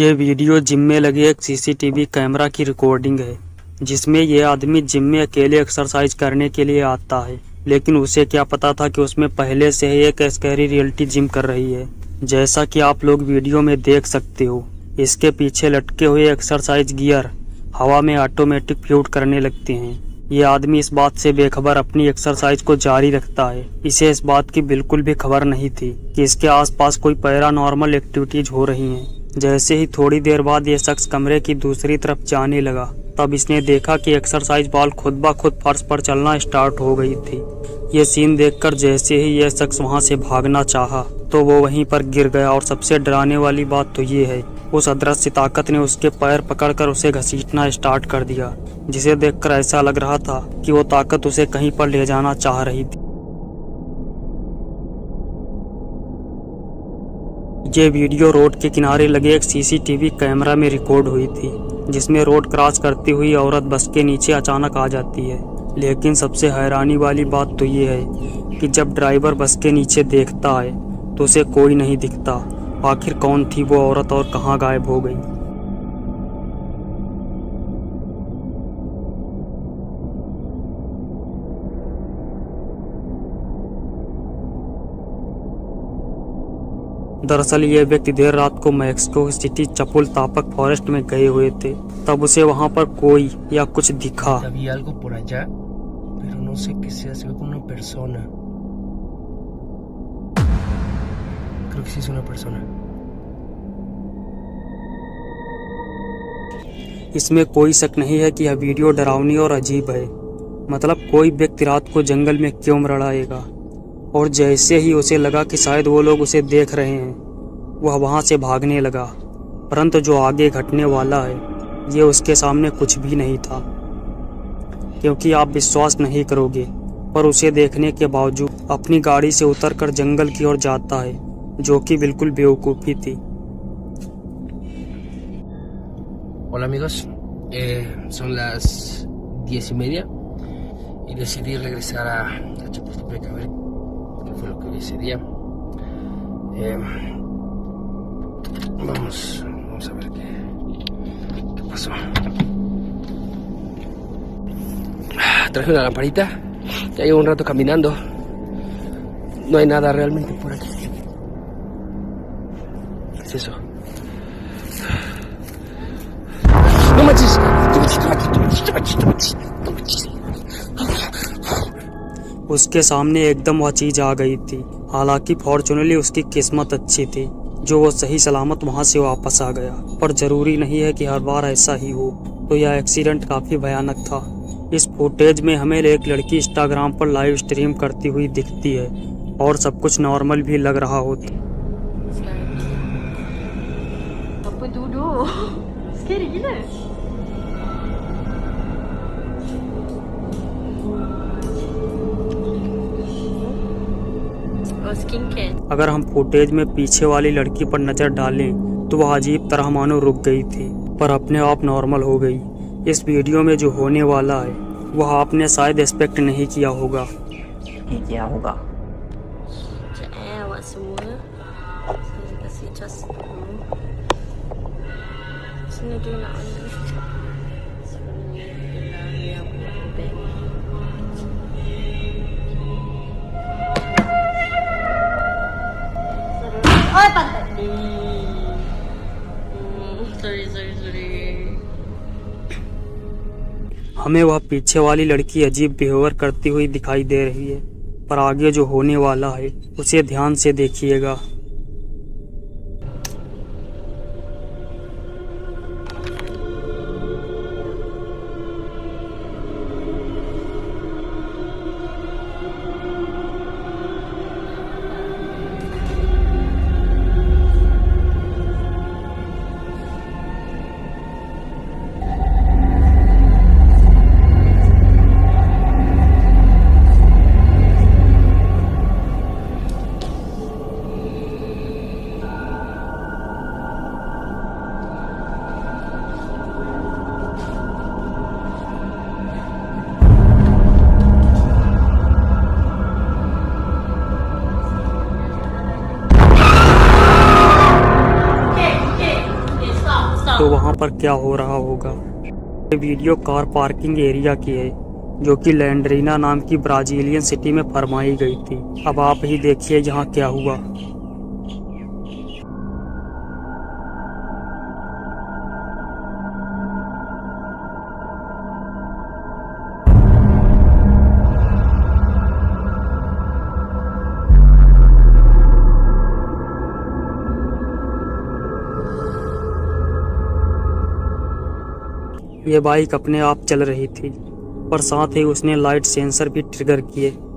ये video gym में लगे एक सीसीटीवी कैमरा की रिकॉर्डिंग है, जिसमें यह आदमी जिम में अकेले एक्सरसाइज करने के लिए आता है, लेकिन उसे क्या पता था कि उसमें पहले से ही एक स्कैरी रियलिटी जिम कर रही है। जैसा कि आप लोग वीडियो में देख सकते हो, इसके पीछे लटके हुए एक्सरसाइज गियर हवा में ऑटोमेटिक फ्यूट करने लगते हैं। ये आदमी इस बात से बेखबर अपनी एक्सरसाइज को जारी रखता है। इसे इस बात की बिल्कुल भी खबर नहीं थी कि इसके आसपास कोई पैरानॉर्मल एक्टिविटीज हो रही हैं। जैसे ही थोड़ी देर बाद यह शख्स कमरे की दूसरी तरफ जाने लगा, तब इसने देखा कि एक्सरसाइज बॉल खुद ब खुद फर्श पर चलना स्टार्ट हो गई थी। यह सीन देखकर जैसे ही यह शख्स वहां से भागना चाहा, तो वो वहीं पर गिर गया। और सबसे डराने वाली बात तो ये है, उस अदृश्य ताकत ने उसके पैर पकड़कर उसे घसीटना स्टार्ट कर दिया, जिसे देखकर ऐसा लग रहा था कि वो ताकत उसे कहीं पर ले जाना चाह रही थी। ये वीडियो रोड के किनारे लगे एक सीसीटीवी कैमरा में रिकॉर्ड हुई थी, जिसमें रोड क्रॉस करती हुई औरत बस के नीचे अचानक आ जाती है। लेकिन सबसे हैरानी वाली बात तो ये है कि जब ड्राइवर बस के नीचे देखता है तो उसे कोई नहीं दिखता। आखिर कौन थी वो औरत और कहाँ गायब हो गई? दरअसल ये व्यक्ति देर रात को Mexico City Chapultepec forest में गए हुए थे, तब उसे वहां पर कोई या कुछ दिखा। इसमें कोई शक नहीं है कि यह वीडियो डरावनी और अजीब है। मतलब कोई व्यक्ति रात को जंगल में क्यों मड़ाएगा? और जैसे ही उसे लगा कि शायद वो लोग उसे देख रहे हैं, वह वहाँ से भागने लगा। परंतु जो आगे घटने वाला है ये उसके सामने कुछ भी नहीं था, क्योंकि आप विश्वास नहीं करोगे, पर उसे देखने के बावजूद अपनी गाड़ी से उतरकर जंगल की ओर जाता है, जो कि बिल्कुल बेवकूफ़ी थी। Hola amigos, son las 10:30 y decidí regresar a Chapultepec a ver fue lo que vi ese día. Vamos a ver qué pasó. Traje una lamparita, ya llevo un rato caminando, no hay nada realmente por aquí. ¿Qué es eso? ¡No manches! उसके सामने एकदम वह चीज़ आ गई थी। हालांकि fortunately उसकी किस्मत अच्छी थी जो वो सही सलामत वहां से वापस आ गया, पर ज़रूरी नहीं है कि हर बार ऐसा ही हो। तो यह एक्सीडेंट काफ़ी भयानक था। इस फुटेज में हमें एक लड़की इंस्टाग्राम पर लाइव स्ट्रीम करती हुई दिखती है और सब कुछ नॉर्मल भी लग रहा होता। अगर हम फुटेज में पीछे वाली लड़की पर नजर डालें तो वह अजीब तरह मानो रुक गई थी, पर अपने आप नॉर्मल हो गई। इस वीडियो में जो होने वाला है वह आपने शायद एक्सपेक्ट नहीं किया होगा। क्या होगा? हमें वह पीछे वाली लड़की अजीब बिहेवियर करती हुई दिखाई दे रही है, पर आगे जो होने वाला है उसे ध्यान से देखिएगा। तो वहाँ पर क्या हो रहा होगा। ये वीडियो कार पार्किंग एरिया की है जो कि लैंड्रिना नाम की ब्राज़ीलियन सिटी में फरमाई गई थी। अब आप ही देखिए यहाँ क्या हुआ। ये बाइक अपने आप चल रही थी पर साथ ही उसने लाइट सेंसर भी ट्रिगर किए।